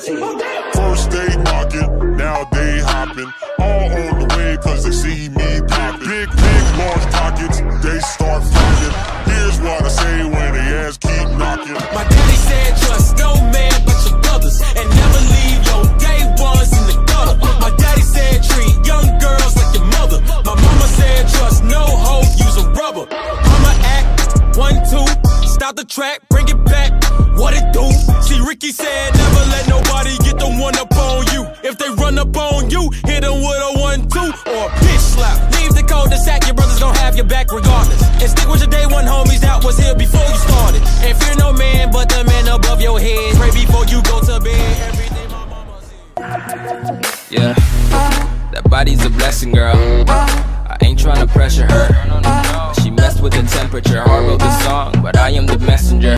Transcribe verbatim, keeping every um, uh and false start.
First they knocking, now they hopping. All on the way cause they see me popping. Big, big, large pockets, they start flocking. Here's what I say when they ass keep knocking. My daddy said trust no man but your brothers, and never leave your day ones in the gutter. My daddy said treat young girls like your mother. My mama said trust no hoe, use a rubber. I'ma act, one, two, stop the track, bring it back. What it do? See, Ricky said never let nobody get the one up on you. If they run up on you, hit them with a one two or a bitch slap. Leave the cul-de-sac, your brother's gonna have your back regardless. And stick with your day one homies that was here before you started. And fear no man but the man above your head. Pray before you go to bed. Everything my mama said. Yeah, that body's a blessing, girl. I ain't tryna pressure her. She messed with the temperature, I wrote the song.